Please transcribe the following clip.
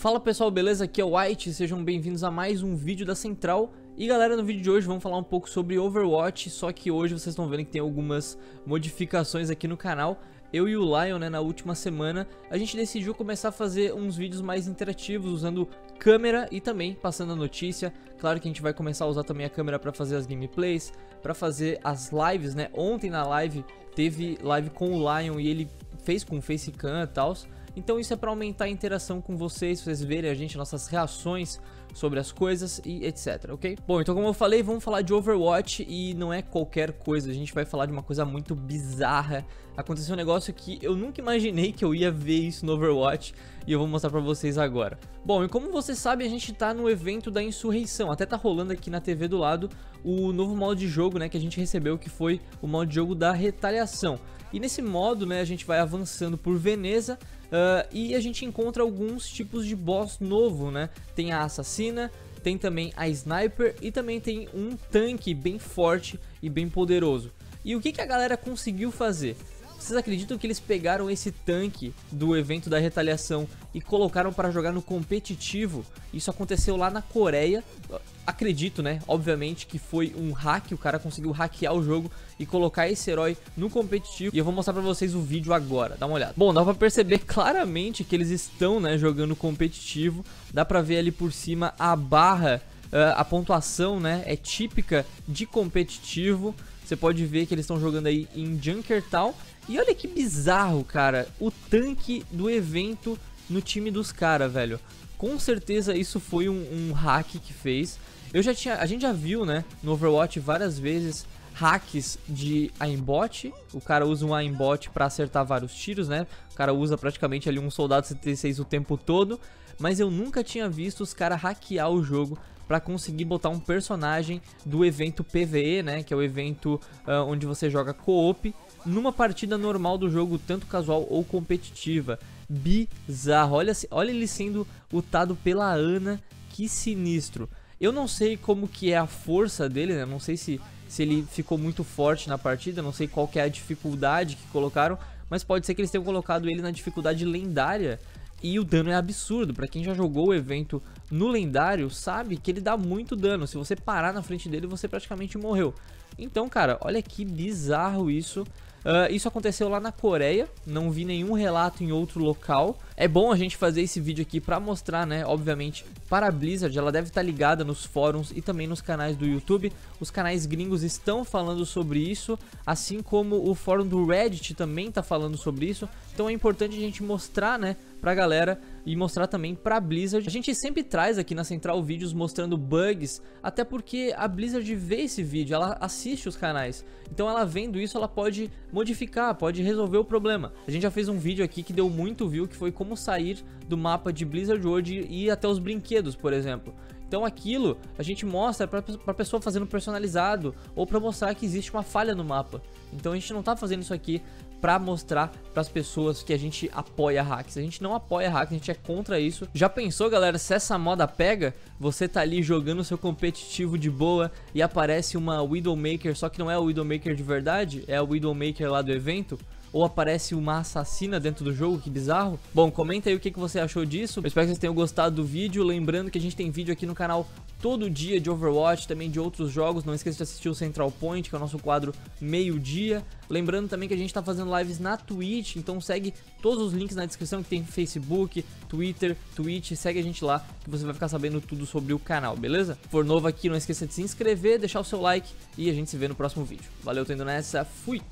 Fala pessoal, beleza? Aqui é o White, sejam bem-vindos a mais um vídeo da Central. E galera, no vídeo de hoje vamos falar um pouco sobre Overwatch, só que hoje vocês estão vendo que tem algumas modificações aqui no canal. Eu e o Lion, né, na última semana, a gente decidiu começar a fazer uns vídeos mais interativos, usando câmera e também passando a notícia. Claro que a gente vai começar a usar também a câmera para fazer as gameplays, para fazer as lives, né? Ontem na live, teve live com o Lion e ele fez com Facecam e tal. Então isso é para aumentar a interação com vocês, vocês verem a gente, nossas reações sobre as coisas e etc, ok? Bom, então como eu falei, vamos falar de Overwatch e não é qualquer coisa, a gente vai falar de uma coisa muito bizarra. Aconteceu um negócio que eu nunca imaginei que eu ia ver isso no Overwatch e eu vou mostrar pra vocês agora. Bom, e como vocês sabem, a gente tá no evento da insurreição, até tá rolando aqui na TV do lado o novo modo de jogo, né, que a gente recebeu, que foi o modo de jogo da retaliação. E nesse modo, né, a gente vai avançando por Veneza e a gente encontra alguns tipos de boss novo, né? Tem a assassina, tem também a sniper e também tem um tanque bem forte e bem poderoso. E o que, que a galera conseguiu fazer? Vocês acreditam que eles pegaram esse tanque do evento da retaliação e colocaram para jogar no competitivo? Isso aconteceu lá na Coreia, acredito, né? Obviamente que foi um hack, o cara conseguiu hackear o jogo e colocar esse herói no competitivo. E eu vou mostrar pra vocês o vídeo agora, dá uma olhada. Bom, dá pra perceber claramente que eles estão, né, jogando competitivo. Dá pra ver ali por cima a barra, a pontuação, né, é típica de competitivo. Você pode ver que eles estão jogando aí em Junkertown. E olha que bizarro, cara, o tanque do evento no time dos caras, velho. Com certeza isso foi um hack que fez. A gente já viu, né, no Overwatch várias vezes hacks de aimbot. O cara usa um aimbot pra acertar vários tiros, né? O cara usa praticamente ali um Soldado 76 o tempo todo. Mas eu nunca tinha visto os caras hackear o jogo para conseguir botar um personagem do evento PvE, né, que é o evento onde você joga co-op, numa partida normal do jogo, tanto casual ou competitiva. Bizarro, olha ele sendo lutado pela Ana, que sinistro. Eu não sei como que é a força dele, né, não sei se ele ficou muito forte na partida, não sei qual que é a dificuldade que colocaram, mas pode ser que eles tenham colocado ele na dificuldade lendária. E o dano é absurdo, pra quem já jogou o evento no lendário sabe que ele dá muito dano. Se você parar na frente dele, você praticamente morreu. Então, cara, olha que bizarro isso. Isso aconteceu lá na Coreia, não vi nenhum relato em outro local. É bom a gente fazer esse vídeo aqui pra mostrar, né, obviamente, para a Blizzard. Ela deve estar ligada nos fóruns e também nos canais do YouTube. Os canais gringos estão falando sobre isso, assim como o fórum do Reddit também tá falando sobre isso. Então é importante a gente mostrar, né, pra galera e mostrar também pra Blizzard. A gente sempre traz aqui na Central vídeos mostrando bugs, até porque a Blizzard vê esse vídeo, ela assiste os canais. Então ela vendo isso, ela pode modificar, pode resolver o problema. A gente já fez um vídeo aqui que deu muito view, que foi como sair do mapa de Blizzard World e ir até os brinquedos, por exemplo. Então aquilo a gente mostra pra pessoa fazendo personalizado ou pra mostrar que existe uma falha no mapa. Então a gente não tá fazendo isso aqui pra mostrar pras pessoas que a gente apoia hacks. A gente não apoia hacks, a gente é contra isso. Já pensou, galera, se essa moda pega? Você tá ali jogando seu competitivo de boa e aparece uma Widowmaker, só que não é a Widowmaker de verdade, é a Widowmaker lá do evento. Ou aparece uma assassina dentro do jogo, que bizarro. Bom, comenta aí o que você achou disso. Eu espero que vocês tenham gostado do vídeo. Lembrando que a gente tem vídeo aqui no canal todo dia de Overwatch, também de outros jogos. Não esqueça de assistir o Central Point, que é o nosso quadro meio-dia. Lembrando também que a gente tá fazendo lives na Twitch, então segue todos os links na descrição, que tem Facebook, Twitter, Twitch. Segue a gente lá, que você vai ficar sabendo tudo sobre o canal, beleza? Se for novo aqui, não esqueça de se inscrever, deixar o seu like e a gente se vê no próximo vídeo. Valeu, tô indo nessa, fui!